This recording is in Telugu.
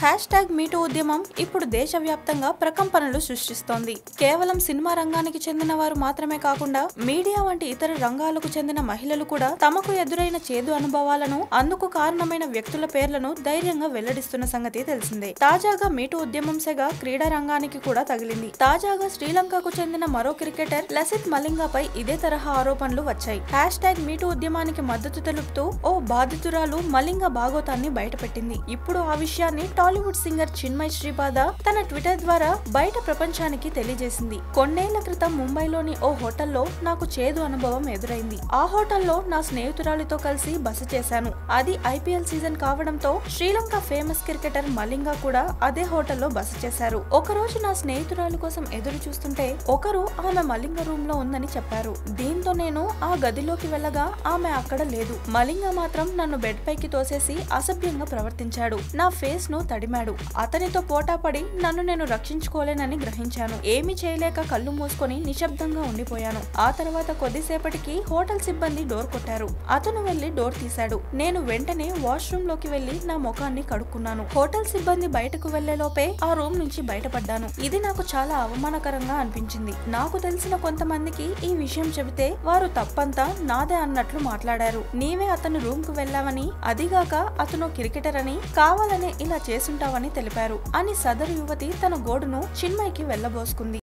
హ్యాష్ట్యాగ్ మీటూ ఉద్యమం ఇప్పుడు దేశవ్యాప్తంగా ప్రకంపనలు సృష్టిస్తోంది. కేవలం సినిమా రంగానికి చెందిన వారు మాత్రమే కాకుండా మీడియా వంటి ఇతర రంగాలకు చెందిన మహిళలు కూడా తమకు ఎదురైన చేదు అనుభవాలను, అందుకు కారణమైన వ్యక్తుల పేర్లను ధైర్యంగా వెల్లడిస్తున్న సంగతి తెలిసిందే. తాజాగా మీటూ ఉద్యమం సెగా క్రీడా రంగానికి కూడా తగిలింది. తాజాగా శ్రీలంకకు చెందిన మరో క్రికెటర్ లసిత్ మలింగాపై ఇదే తరహా ఆరోపణలు వచ్చాయి. హ్యాష్ట్యాగ్ మీటూ ఉద్యమానికి మద్దతు తెలుపుతూ ఓ బాధితురాలు మలింగ భాగోతాన్ని బయటపెట్టింది. ఇప్పుడు ఆ విషయాన్ని టాలీవుడ్ సింగర్ చిన్మయి శ్రీపాద తన ట్విట్టర్ ద్వారా బయట ప్రపంచానికి తెలియజేసింది. కొన్నేళ్ల క్రితం ముంబైలోని ఓ హోటల్లో నాకు చేదు అనుభవం ఎదురైంది. ఆ హోటల్లో నా స్నేహితురాలితో కలిసి బస చేశాను. అది IPL సీజన్ కావడంతో శ్రీలంక ఫేమస్ క్రికెటర్ మలింగ కూడా అదే హోటల్లో బస చేశారు. ఒకరోజు నా స్నేహితురాలి కోసం ఎదురు చూస్తుంటే ఒకరు ఆమె మలింగ రూమ్ లో ఉందని చెప్పారు. దీంతో నేను ఆ గదిలోకి వెళ్ళగా ఆమె అక్కడ లేదు. మలింగ మాత్రం నన్ను బెడ్ పైకి తోసేసి అసభ్యంగా ప్రవర్తించాడు. నా ఫేస్ ను తడిమాడు. అతనితో పోటాపడి నన్ను నేను రక్షించుకోలేనని గ్రహించాను. ఏమీ చేయలేక కళ్ళు మూసుకొని నిశ్శబ్దంగా ఉండిపోయాను. ఆ తర్వాత కొద్దిసేపటికి హోటల్ సిబ్బంది డోర్ కొట్టారు. అతను వెళ్లి డోర్ తీశాడు. నేను వెంటనే వాష్రూమ్ లోకి వెళ్లి నా ముఖాన్ని కడుక్కున్నాను. హోటల్ సిబ్బంది బయటకు వెళ్లేలోపే ఆ రూమ్ నుంచి బయటపడ్డాను. ఇది నాకు చాలా అవమానకరంగా అనిపించింది. నాకు తెలిసిన కొంతమందికి ఈ విషయం చెబితే వారు తప్పంతా నాదే అన్నట్లు మాట్లాడారు. నీవే అతను రూమ్ కు వెళ్లావని, అదిగాక అతను క్రికెటర్ అని కావాలనే ఇలా చేస్తుంటావని తెలిపారు అని సదరు యువతి తన గోడును చిన్మయికి వెళ్లబోసుకుంది.